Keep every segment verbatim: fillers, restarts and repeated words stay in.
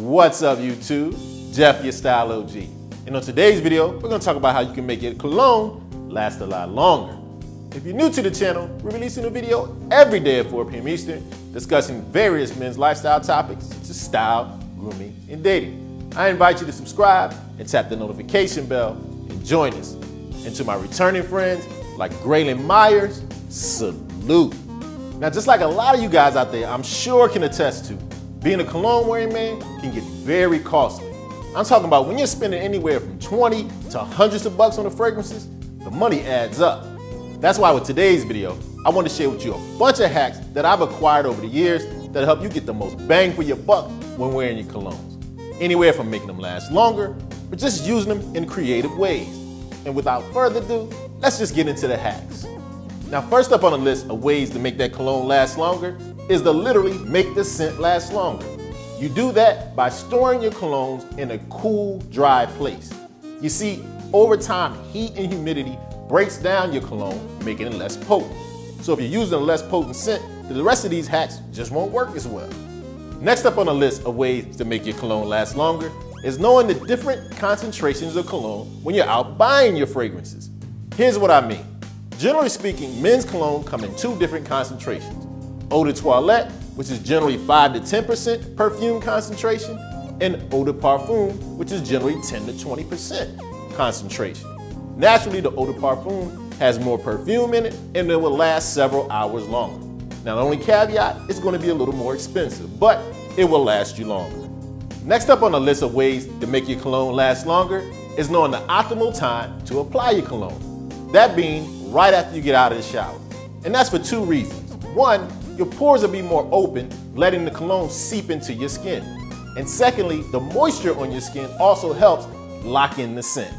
What's up, YouTube? Jeff, your Style O G. And on today's video, we're gonna talk about how you can make your cologne last a lot longer. If you're new to the channel, we're releasing a video every day at four p m Eastern, discussing various men's lifestyle topics such as style, grooming, and dating. I invite you to subscribe and tap the notification bell and join us. And to my returning friends, like Graylin Myers, salute. Now, just like a lot of you guys out there, I'm sure can attest to, being a cologne wearing man can get very costly. I'm talking about when you're spending anywhere from twenty to hundreds of bucks on the fragrances, the money adds up. That's why with today's video, I want to share with you a bunch of hacks that I've acquired over the years that help you get the most bang for your buck when wearing your colognes. Anywhere from making them last longer, or just using them in creative ways. And without further ado, let's just get into the hacks. Now, first up on the list of ways to make that cologne last longer is to literally make the scent last longer. You do that by storing your colognes in a cool, dry place. You see, over time, heat and humidity breaks down your cologne, making it less potent. So if you're using a less potent scent, the rest of these hacks just won't work as well. Next up on the list of ways to make your cologne last longer is knowing the different concentrations of cologne when you're out buying your fragrances. Here's what I mean. Generally speaking, men's cologne come in two different concentrations. Eau de toilette, which is generally five to ten percent perfume concentration, and eau de parfum, which is generally ten to twenty percent concentration. Naturally, the eau de parfum has more perfume in it, and it will last several hours longer. Now, the only caveat, it's going to be a little more expensive, but it will last you longer. Next up on the list of ways to make your cologne last longer is knowing the optimal time to apply your cologne. That being right after you get out of the shower. And that's for two reasons. One, your pores will be more open, letting the cologne seep into your skin. And secondly, the moisture on your skin also helps lock in the scent.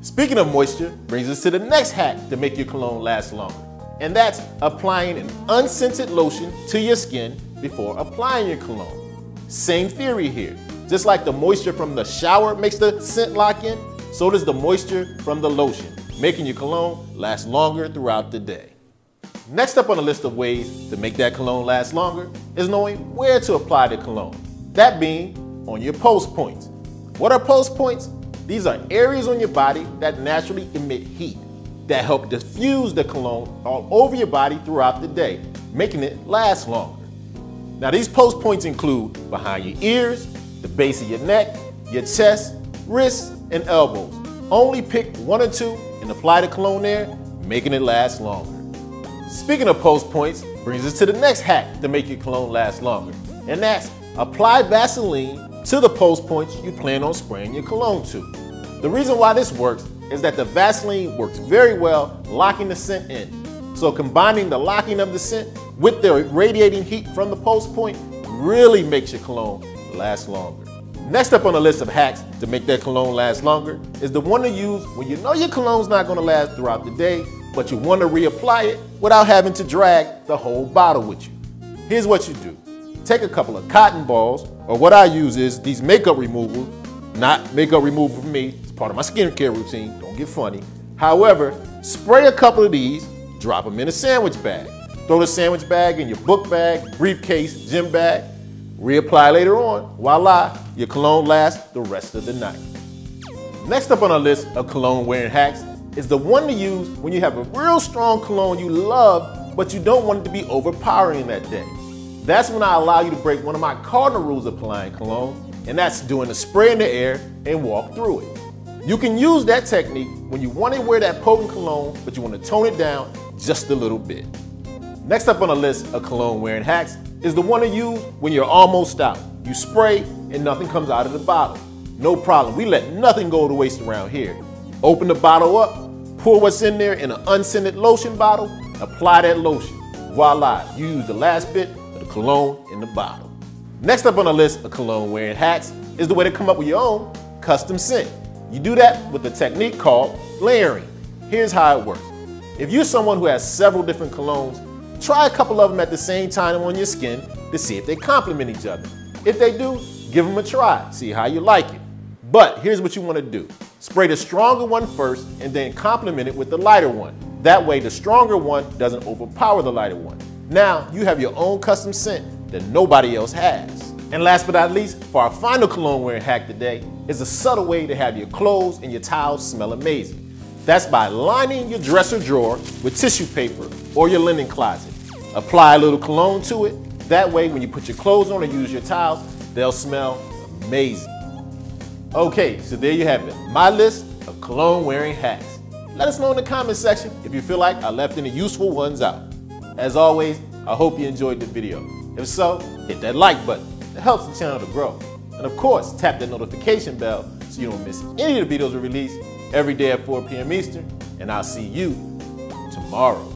Speaking of moisture, brings us to the next hack to make your cologne last longer. And that's applying an unscented lotion to your skin before applying your cologne. Same theory here. Just like the moisture from the shower makes the scent lock in, so does the moisture from the lotion, making your cologne last longer throughout the day. Next up on the list of ways to make that cologne last longer is knowing where to apply the cologne. That being on your post points. What are post points? These are areas on your body that naturally emit heat that help diffuse the cologne all over your body throughout the day, making it last longer. Now, these post points include behind your ears, the base of your neck, your chest, wrists, and elbows. Only pick one or two and apply the cologne there, making it last longer. Speaking of post points, brings us to the next hack to make your cologne last longer, and that's apply Vaseline to the post points you plan on spraying your cologne to. The reason why this works is that the Vaseline works very well locking the scent in. So combining the locking of the scent with the radiating heat from the post point really makes your cologne last longer. Next up on the list of hacks to make that cologne last longer is the one to use when you know your cologne's not gonna last throughout the day, but you wanna reapply it without having to drag the whole bottle with you. Here's what you do. Take a couple of cotton balls, or what I use is these makeup removers, not makeup removal for me, it's part of my skincare routine, don't get funny. However, spray a couple of these, drop them in a sandwich bag. Throw the sandwich bag in your book bag, briefcase, gym bag, reapply later on, voila, your cologne lasts the rest of the night. Next up on our list of cologne wearing hacks is the one to use when you have a real strong cologne you love, but you don't want it to be overpowering that day. That's when I allow you to break one of my cardinal rules of applying cologne, and that's doing a spray in the air and walk through it. You can use that technique when you want to wear that potent cologne, but you want to tone it down just a little bit. Next up on the list of cologne wearing hacks is the one to use when you're almost out. You spray and nothing comes out of the bottle. No problem, we let nothing go to waste around here. Open the bottle up, pour what's in there in an unscented lotion bottle, apply that lotion. Voila, you use the last bit of the cologne in the bottle. Next up on the list of cologne wearing hacks is the way to come up with your own custom scent. You do that with a technique called layering. Here's how it works. If you're someone who has several different colognes, try a couple of them at the same time on your skin to see if they complement each other. If they do, give them a try, see how you like it. But here's what you want to do. Spray the stronger one first and then complement it with the lighter one. That way the stronger one doesn't overpower the lighter one. Now you have your own custom scent that nobody else has. And last but not least, for our final cologne wearing hack today, is a subtle way to have your clothes and your towels smell amazing. That's by lining your dresser drawer with tissue paper or your linen closet. Apply a little cologne to it. That way, when you put your clothes on or use your towels, they'll smell amazing. Okay, so there you have it, my list of cologne wearing hacks. Let us know in the comment section if you feel like I left any useful ones out. As always, I hope you enjoyed the video. If so, hit that like button. It helps the channel to grow. And of course, tap that notification bell so you don't miss any of the videos we release every day at four P M Eastern. And I'll see you tomorrow.